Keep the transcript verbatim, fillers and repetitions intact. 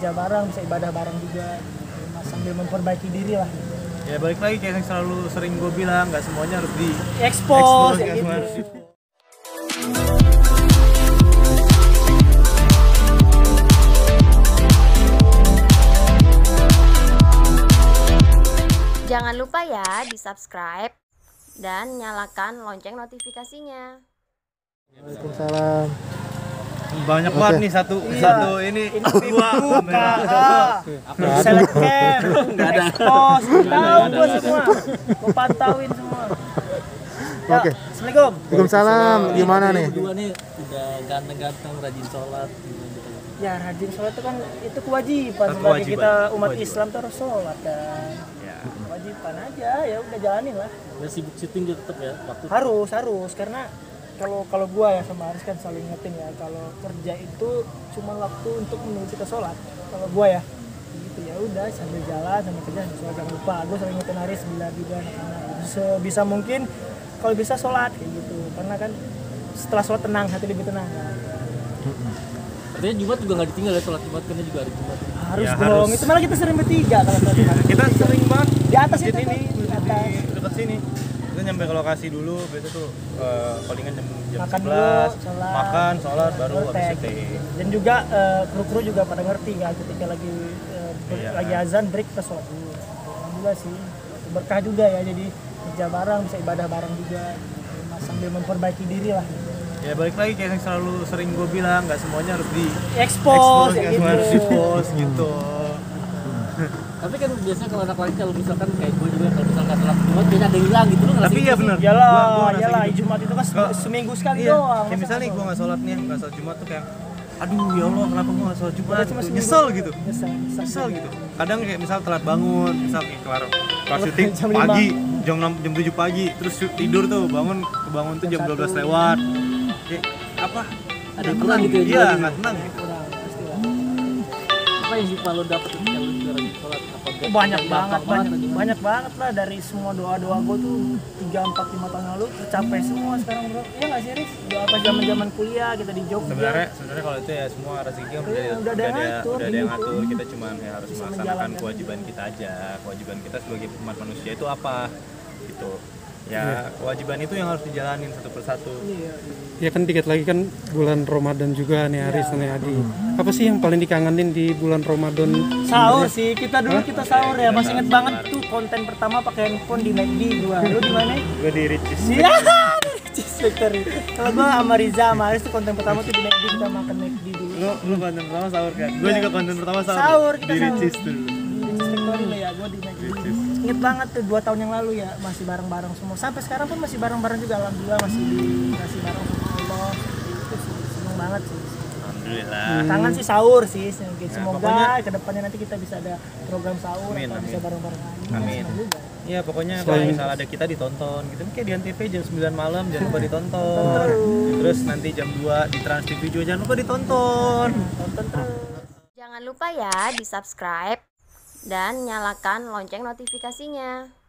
kerja bareng, bisa ibadah bareng juga, mas, sambil memperbaiki diri lah. Ya balik lagi kayak yang selalu sering gue bilang, nggak semuanya harus di expose, expose ya gitu. Jangan lupa ya di subscribe dan nyalakan lonceng notifikasinya. Waalaikumsalam. Banyak banget nih satu, iya. satu ini, dua, buka, select cam, expose, tahu gue semua, gue pantauin semua. Oke. Assalamualaikum. Waalaikumsalam. Gimana nih? Dua nih udah ganteng-ganteng, rajin sholat. Ya rajin sholat itu kan itu kewajiban sebagai kita umat Islam tuh harus sholat kan. Kewajiban aja ya udah jalanin lah. Udah sibuk syuting tetap ya. Harus harus karena kalau kalau gua ya sama Haris kan saling ngetin ya, kalau kerja itu cuma waktu untuk menuju ke sholat kalau gua ya gitu, ya udah sambil jalan sambil kerja sholat, jangan lupa gua sering ngetin Haris bila juga anak-anak sebisa mungkin kalau bisa sholat kayak gitu, karena kan setelah sholat tenang, hati lebih tenang. Artinya Jumat juga nggak ditinggal ya, sholat Jumat karena juga hari Jumat harus ya, dong harus. Itu malah kita sering bertiga kalau sholat Jumat kita sering banget di atas itu ini di atas di dekat sini nyampe ke lokasi dulu, biasa tuh uh, palingan jam jam sebelas, makan, sholat, baru habis syuting. Dan juga uh, kru-kru juga pada ngerti kan, ketika lagi uh, iya. lagi azan break ke sholat dulu. Alhamdulillah sih berkah juga ya, jadi kerja bareng bisa ibadah bareng juga, sambil memperbaiki diri lah. Ya balik lagi kayak yang selalu sering gue bilang, nggak semuanya harus di expose, expose ya gitu. Harus di-post, gitu. Tapi kan biasanya kalau anak lain kalau misalkan kayak gue juga kalau misalkan sholat Jumat biasanya ada hilang gitu loh. Tapi iya benar. Iyalah, iyalah Jumat itu kan seminggu sekali iya. doang. Kayak misalnya gue nggak sholat nih, nggak sholat Jumat tuh kayak aduh ya Allah kenapa gue nggak sholat Jumat? Nyesel gitu. Nyesel, nyesel gitu. Kadang kayak misal telat bangun, misal kayak kelar kelar syuting pagi jam enam jam tujuh pagi, terus tidur tuh bangun kebangun tuh jam dua belas lewat. Kayak apa? Ada kurang gitu ya? Iya, nggak tenang. Apa yang sih lo dapet yang lo juara di sholat? Banyak, banyak banget, banyak, banyak banget lah dari semua doa-doa gue tuh tiga, empat, lima tahun lalu tercapai semua sekarang bro. Iya gak sih Riz? Doa apa zaman-zaman kuliah kita di Jogja. Sebenarnya sebenarnya kalau itu ya semua rezeki udah, udah, udah ada ngatur, udah ada yang ngatur. Gitu. Kita cuma ya harus bisa melaksanakan kewajiban kita aja. Kewajiban kita sebagai umat manusia itu apa? Gitu. Ya kewajiban itu yang harus dijalanin satu persatu. Ya kan dikit lagi kan bulan Ramadan juga nih Haris nih Adi. Apa sih yang paling dikangenin di bulan Ramadan? Sahur sih, kita dulu Hah? kita sahur ya, ya masih inget banget benar. Tuh konten pertama pakai handphone di McD gua. Lu di mana? Gua di Ricis. Iya, di Ricis Factory. Kalau gua sama Riza sama Haris tuh konten pertama tuh di McD, kita makan McD dulu. Lu lu konten pertama sahur kan? Gua ya. juga konten pertama sahur. Sahur kita di Ricis dulu. Di Ricis Factory lah ya, gua di McD. Ingat banget tuh dua tahun yang lalu ya, masih bareng-bareng semua. Sampai sekarang pun masih bareng-bareng juga, alhamdulillah masih di masih bareng sama Allah. Itu seneng banget sih. Alhamdulillah. Kangen sih sahur sih, semoga ke depannya nanti kita bisa ada program sahur atau bisa bareng-bareng. Amin. Iya, pokoknya kalau misalnya ada kita ditonton gitu kayak di Antv jam sembilan malam jangan lupa ditonton. Terus nanti jam dua di Trans T V juga jangan lupa ditonton. Tonton terus. Jangan lupa ya di-subscribe dan nyalakan lonceng notifikasinya.